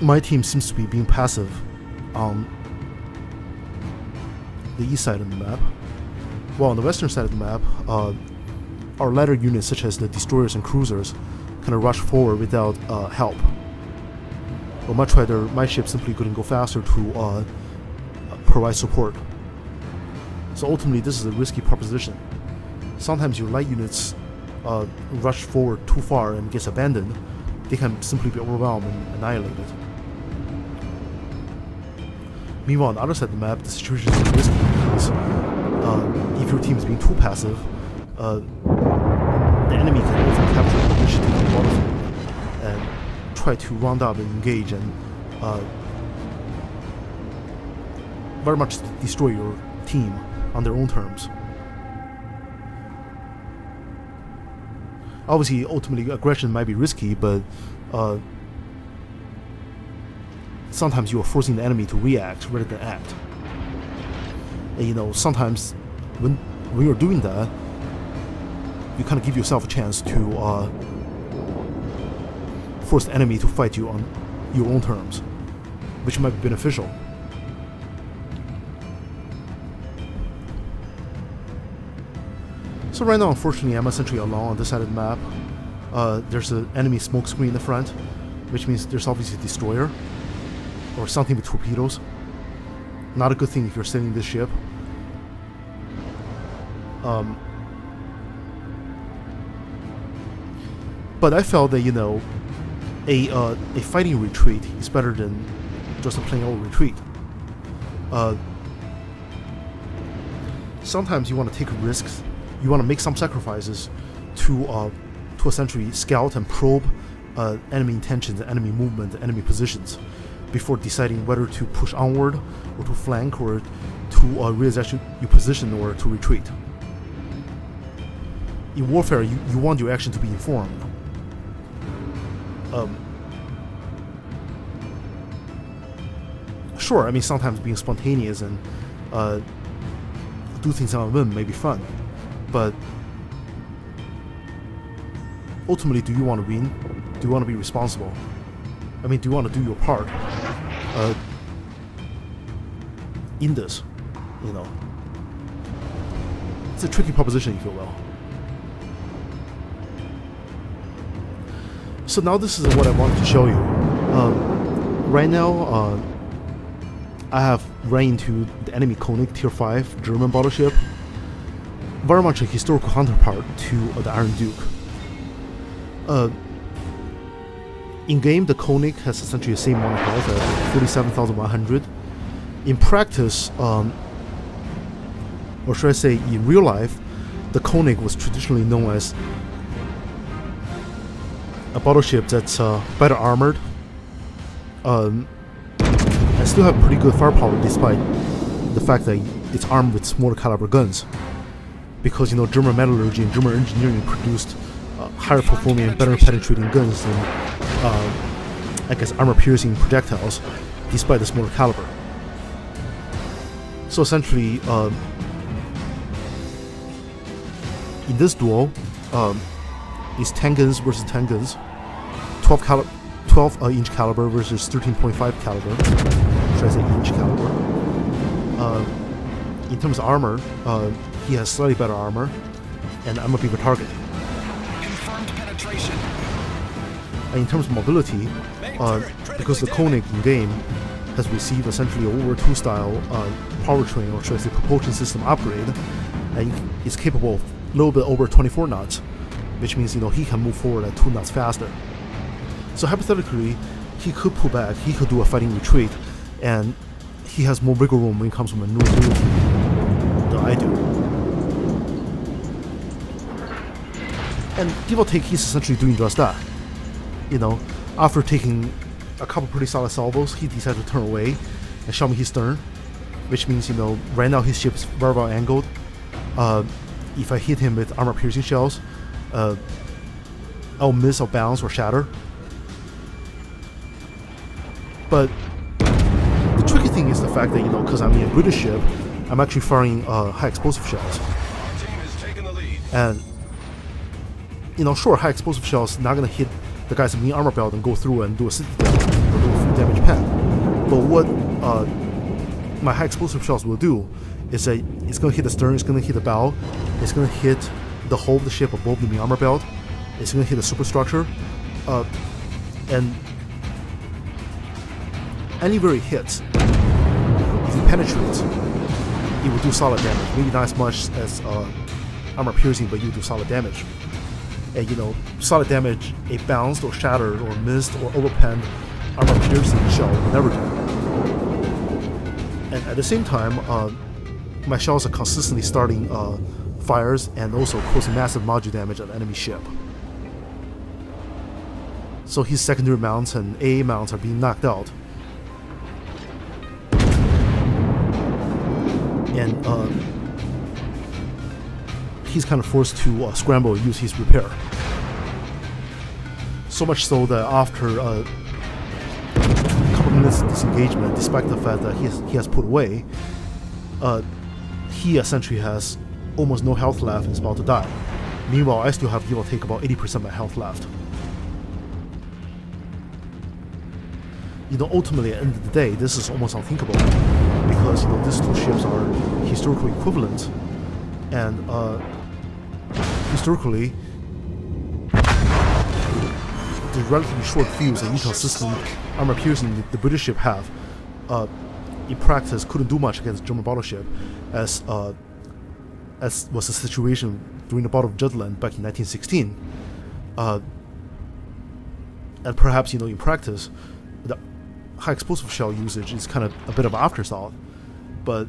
my team seems to be being passive on the east side of the map. Well, on the western side of the map, uh, our lighter units such as the destroyers and cruisers kind of rush forward without uh, help. Or much rather, my ship simply couldn't go faster to uh, provide support. So ultimately this is a risky proposition. Sometimes your light units Uh, rush forward too far and gets abandoned, they can simply be overwhelmed and annihilated. Meanwhile, on the other side of the map, the situation is risky because uh, if your team is being too passive, uh, the enemy can often capture the initiative on the battlefield and try to round up and engage and uh, very much destroy your team on their own terms. Obviously, ultimately, aggression might be risky, but uh, sometimes you are forcing the enemy to react rather than act. And you know, sometimes when when you're doing that, you kind of give yourself a chance to uh, force the enemy to fight you on your own terms, which might be beneficial. So right now, unfortunately, I'm essentially alone on this side of the map. Uh, there's an enemy smoke screen in the front, which means there's obviously a destroyer, or something with torpedoes. Not a good thing if you're sailing this ship. Um, but I felt that, you know, a, uh, a fighting retreat is better than just a plain old retreat. Uh, sometimes you want to take risks. You want to make some sacrifices to uh, to essentially scout and probe uh, enemy intentions, enemy movement, enemy positions before deciding whether to push onward or to flank or to uh, reassess your position or to retreat. In warfare, you, you want your action to be informed. Um, sure, I mean, sometimes being spontaneous and uh, do things on a whim may be fun. But ultimately, do you want to win? Do you want to be responsible? I mean, do you want to do your part uh, in this? You know, it's a tricky proposition, if you will. So now this is what I wanted to show you. Um, right now, uh, I have run into the enemy Koenig tier five German battleship. Very much a historical counterpart to uh, the Iron Duke. Uh, in game, the Koenig has essentially the same amount of health as forty-seven thousand one hundred. In practice, um, or should I say in real life, the Koenig was traditionally known as a battleship that's uh, better armored, um, still have pretty good firepower despite the fact that it's armed with smaller caliber guns, because, you know, German metallurgy and German engineering produced uh, higher performing and better penetrating guns than, uh, I guess, armor-piercing projectiles, despite the smaller caliber. So essentially, um, in this duel, um, it's ten guns versus ten guns, twelve cali twelve uh, inch caliber versus thirteen point five caliber. Should I say inch caliber? Uh, in terms of armor, uh, he has slightly better armor, and I'm a bigger target. Confirmed penetration. And in terms of mobility, uh, because the Koenig in game has received essentially a World War Two style uh, powertrain, or should I say propulsion system upgrade, and is capable of a little bit over twenty-four knots, which means, you know, he can move forward at two knots faster. So hypothetically, he could pull back, he could do a fighting retreat, and he has more wiggle room when it comes to maneuverability than I do. And give or take, he's essentially doing just that. You know, after taking a couple pretty solid salvos, he decided to turn away and show me his stern, which means, you know, right now his ship's very well angled. Uh, if I hit him with armor-piercing shells, uh, I'll miss, I'll bounce, or shatter. But the tricky thing is the fact that, you know, because I'm in a British ship, I'm actually firing uh, high explosive shells. And, you know, sure, high explosive shells not going to hit the guys in the armor belt and go through and do a city damage or do a full damage pack. But what uh, my high explosive shells will do is that it's going to hit the stern, it's going to hit the bow, it's going to hit the whole of the ship above the armor belt, it's going to hit the superstructure, uh, and anywhere it hits, if it penetrates, it will do solid damage. Maybe not as much as uh, armor piercing, but you do solid damage. And, you know, solid damage a bounced or shattered or missed or overpenned armor piercing shell will never do. And at the same time, uh, my shells are consistently starting uh, fires and also causing massive module damage on enemy ship. So his secondary mounts and A A mounts are being knocked out. And uh, he's kind of forced to uh, scramble and use his repair. So much so that after uh, a couple minutes of disengagement, despite the fact that he has, he has put away, uh, he essentially has almost no health left and is about to die. Meanwhile, I still have, give or take, about eighty percent of my health left. You know, ultimately, at the end of the day, this is almost unthinkable. Because, you know, these two ships are historical equivalents, and uh, historically, the relatively short fuse and inconsistent armor-piercing that the British ship have, uh, in practice, couldn't do much against the German battleship, as uh, as was the situation during the Battle of Jutland back in nineteen sixteen. Uh, and perhaps, you know, in practice, the high explosive shell usage is kind of a bit of an afterthought, but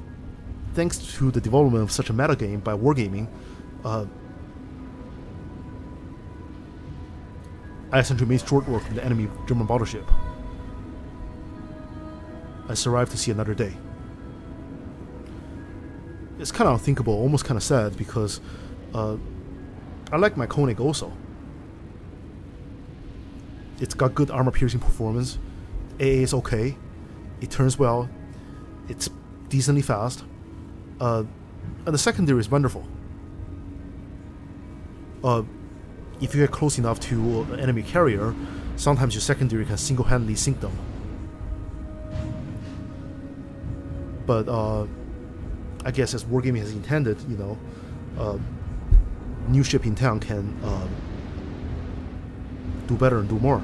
thanks to the development of such a metagame by Wargaming, uh, I essentially made short work of the enemy German battleship. I survived to see another day. It's kind of unthinkable, almost kind of sad, because uh, I like my Koenig also. It's got good armor-piercing performance, A A is okay, it turns well, it's decently fast, uh, and the secondary is wonderful. Uh, if you get close enough to an enemy carrier, sometimes your secondary can single-handedly sink them. But uh, I guess as Wargaming has intended, you know, uh, new ship in town can uh, do better and do more.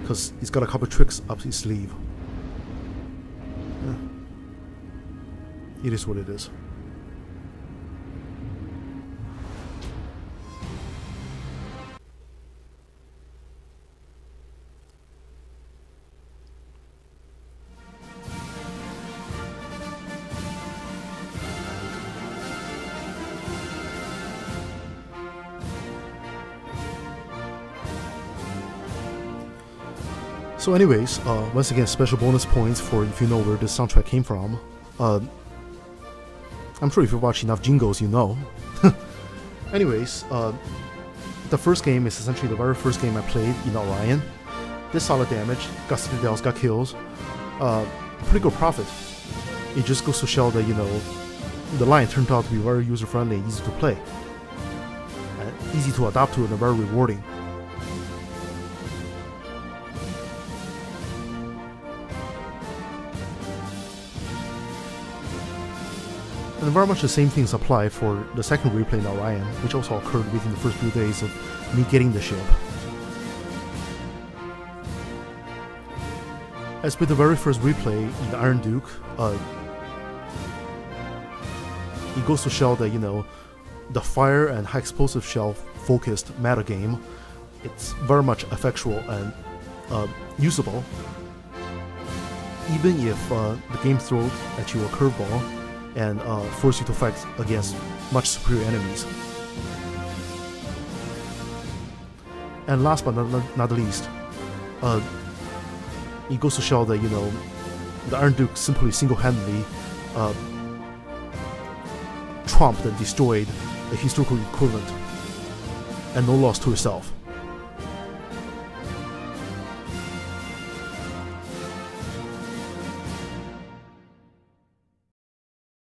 Because he's got a couple of tricks up his sleeve. Yeah. It is what it is. So anyways, uh, once again, special bonus points for if you know where this soundtrack came from. Uh, I'm sure if you watch enough jingles, you know. Anyways, uh, the first game is essentially the very first game I played in Orion. Did solid damage, got citadels, got kills, uh, pretty good profit. It just goes to show that, you know, the line turned out to be very user-friendly and easy to play. Uh, easy to adapt to and very rewarding. And very much the same things apply for the second replay in Orion, which also occurred within the first few days of me getting the ship. As with the very first replay in the Iron Duke, uh, it goes to show that, you know, the fire and high explosive shell focused metagame, it's very much effectual and uh, usable. Even if uh, the game throws at you a curveball, and uh, force you to fight against much superior enemies. And last but not, not least, uh, it goes to show that, you know, the Iron Duke simply single-handedly uh, trumped and destroyed a historical equivalent, and no loss to itself.